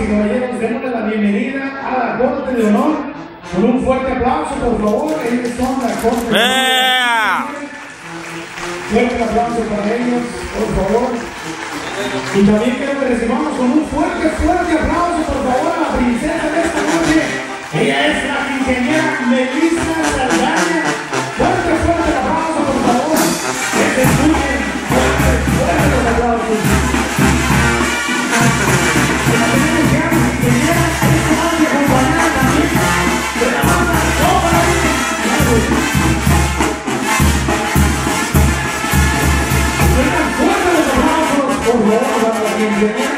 y caballeros, démosle la bienvenida a la Corte de Honor con un fuerte aplauso, por favor. Ellos son la Corte de Honor. Fuerte aplauso para ellos, por favor. Y también quiero que recibamos con un fuerte aplauso, por favor, a la princesa de esta noche. Ella es la ingeniera Melissa Saldaña. Fuerte aplauso, por favor. Que se escuchen fuertes aplausos. Gracias.